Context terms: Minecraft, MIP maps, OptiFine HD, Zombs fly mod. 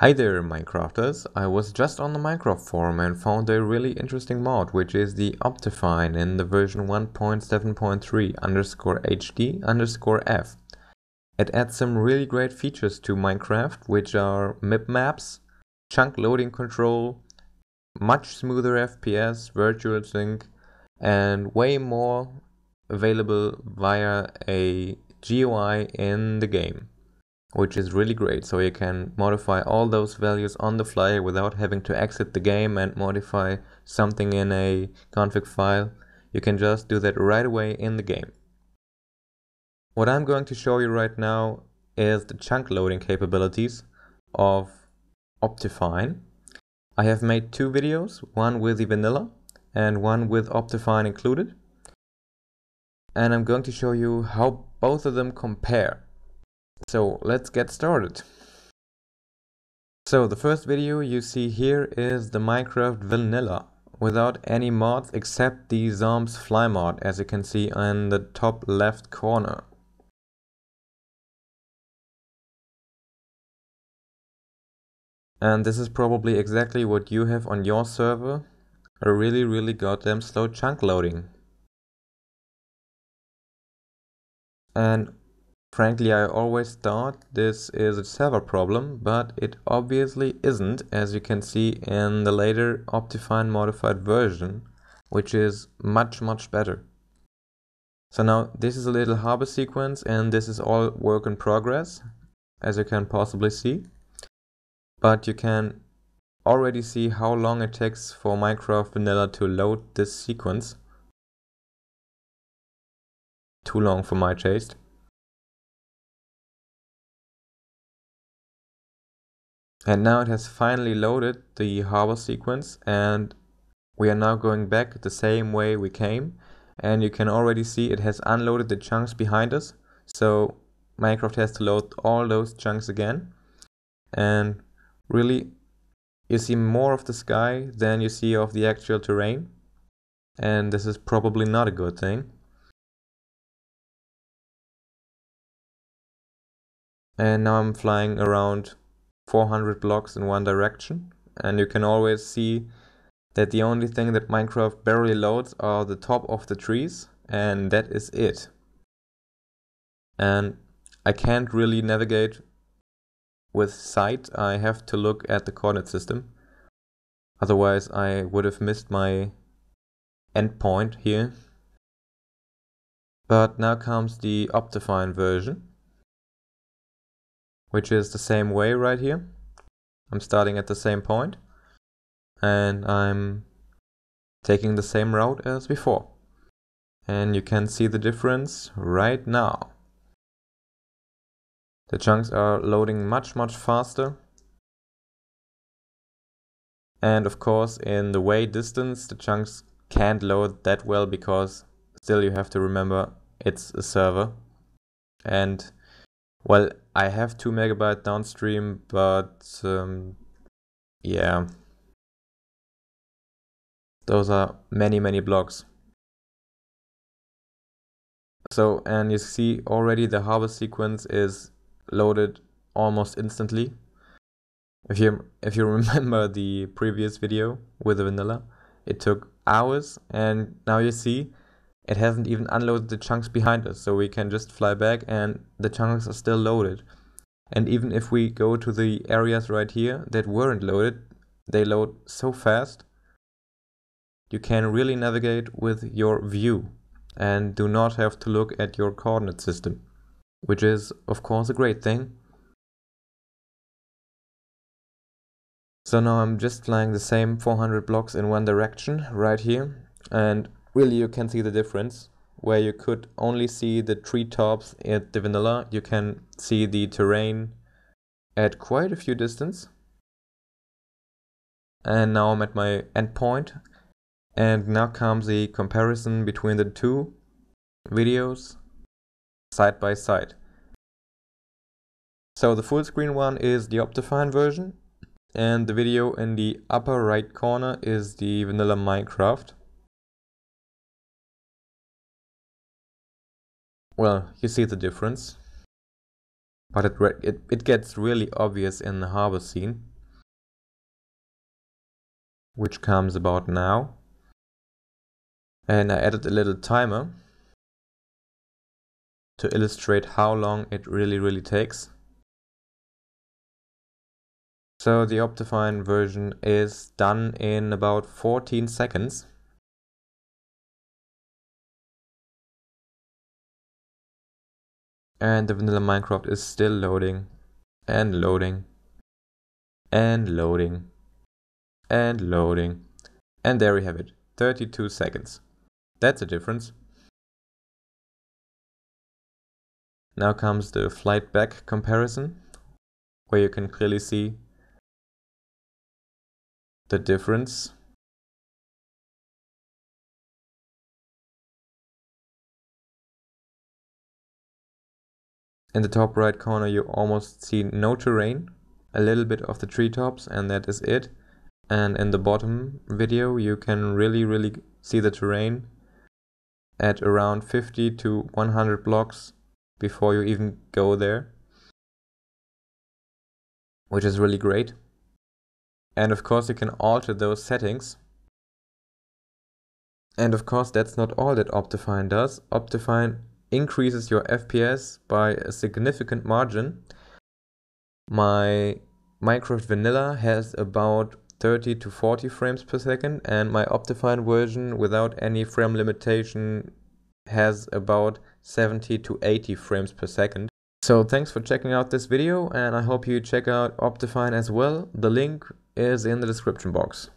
Hi there Minecrafters, I was just on the Minecraft forum and found a really interesting mod, which is the OptiFine in the version 1.7.3_HD_F. It adds some really great features to Minecraft, which are MIP maps, chunk loading control, much smoother FPS, virtual sync, and way more available via a GUI in the game, which is really great. So you can modify all those values on the fly without having to exit the game and modify something in a config file. You can just do that right away in the game. What I'm going to show you right now is the chunk loading capabilities of OptiFine. I have made two videos, one with the vanilla and one with OptiFine included. And I'm going to show you how both of them compare. So let's get started. So the first video you see here is the Minecraft vanilla without any mods except the Zombs fly mod, as you can see in the top left corner. And this is probably exactly what you have on your server, a really goddamn slow chunk loading. And frankly, I always thought this is a server problem, but it obviously isn't, as you can see in the later OptiFine modified version, which is much better. So now this is a little harbor sequence, and this is all work in progress, as you can possibly see. But you can already see how long it takes for Minecraft Vanilla to load this sequence. Too long for my taste. And now it has finally loaded the harbor sequence, and we are now going back the same way we came, and you can already see it has unloaded the chunks behind us, so Minecraft has to load all those chunks again. And really, you see more of the sky than you see of the actual terrain, and this is probably not a good thing. And now I'm flying around 400 blocks in one direction, and you can always see that the only thing that Minecraft barely loads are the top of the trees, and that is it. And I can't really navigate with sight, I have to look at the coordinate system, otherwise I would have missed my endpoint here. But now comes the OptiFine version, which is the same way right here. I'm starting at the same point, and I'm taking the same route as before. And you can see the difference right now. The chunks are loading much faster. And of course, in the way distance, the chunks can't load that well, because still you have to remember it's a server. And well, I have 2 MB downstream, but yeah, those are many blocks. So, and you see already the harbor sequence is loaded almost instantly. If you remember the previous video with the vanilla, it took hours, and now you see it hasn't even unloaded the chunks behind us, so we can just fly back and the chunks are still loaded. And even if we go to the areas right here that weren't loaded, they load so fast. You can really navigate with your view and do not have to look at your coordinate system, which is of course a great thing. So now I'm just flying the same 400 blocks in one direction right here, and really, you can see the difference. Where you could only see the treetops at the vanilla, you can see the terrain at quite a few distance. And now I'm at my endpoint. And now comes the comparison between the two videos side by side. So the full screen one is the OptiFine version, and the video in the upper right corner is the vanilla Minecraft. Well, you see the difference. But it gets really obvious in the harbor scene, which comes about now. And I added a little timer to illustrate how long it really takes. So the OptiFine version is done in about 14 seconds. And the vanilla Minecraft is still loading and loading and loading and loading. And there we have it, 32 seconds. That's a difference. Now comes the flight back comparison, where you can clearly see the difference. In the top right corner you almost see no terrain, a little bit of the treetops, and that is it. And in the bottom video you can really see the terrain at around 50 to 100 blocks before you even go there, which is really great. And of course you can alter those settings. And of course that's not all that OptiFine does. OptiFine increases your FPS by a significant margin. My Minecraft vanilla has about 30 to 40 frames per second, and my OptiFine version without any frame limitation has about 70 to 80 frames per second. So thanks for checking out this video, and I hope you check out OptiFine as well. The link is in the description box.